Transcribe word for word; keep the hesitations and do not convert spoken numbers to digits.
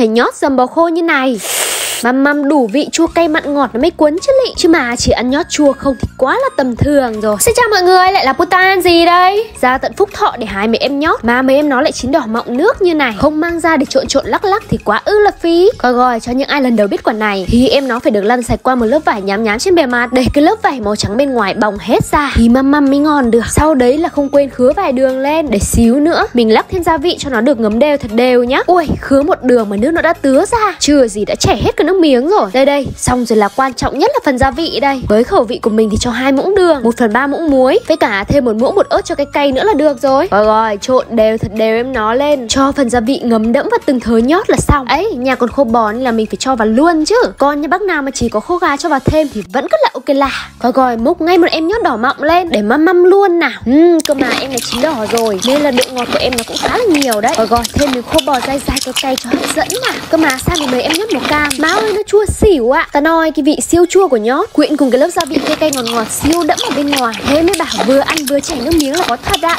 phải nhót dầm bò khô như này. Măm măm đủ vị chua cay mặn ngọt nó mới cuốn chứ lị. Chứ mà chỉ ăn nhót chua không thì quá là tầm thường rồi. Xin chào mọi người, lại là Puta Ăn Gì đây. Ra tận Phúc Thọ để hái mấy em nhót, mà mấy em nó lại chín đỏ mọng nước như này. Không mang ra để trộn trộn lắc lắc thì quá ư là phí. Coi gọi cho những ai lần đầu biết quả này thì em nó phải được lăn sạch qua một lớp vải nhám nhám trên bề mặt, để cái lớp vải màu trắng bên ngoài bỏng hết ra thì măm măm mới ngon được. Sau đấy là không quên khứa vài đường lên, để xíu nữa mình lắc thêm gia vị cho nó được ngấm đều thật đều nhá. Ui, khứa một đường mà nước nó đã tứa ra, chưa gì đã chảy hết cái nước miếng rồi. Đây đây, xong rồi là quan trọng nhất là phần gia vị đây. Với khẩu vị của mình thì cho hai muỗng đường, một phần ba muỗng muối, với cả thêm một muỗng bột ớt cho cái cay nữa là được rồi. Rồi rồi, trộn đều thật đều em nó lên, cho phần gia vị ngấm đẫm vào từng thớ nhót là xong. Ấy, nhà còn khô bò nên là mình phải cho vào luôn chứ. Còn nhà bác nào mà chỉ có khô gà cho vào thêm thì vẫn cứ là ok là. Rồi rồi, múc ngay một em nhót đỏ mọng lên để măm măm luôn nào. Ừm, cơ mà em này chín đỏ rồi nên là độ ngọt của em nó cũng khá là nhiều đấy. Rồi rồi, thêm miếng khô bò dai dai cho cay cho hấp dẫn nào. Cơ mà sao mình mời em nhót màu cam. Má ơi, nó chua xỉu ạ. À. Ta nói cái vị siêu chua của nhót quyện cùng cái lớp gia vị cay cay ngọt ngọt siêu đẫm ở bên ngoài, thế mới bảo vừa ăn vừa chảy nước miếng là có thật ạ. À.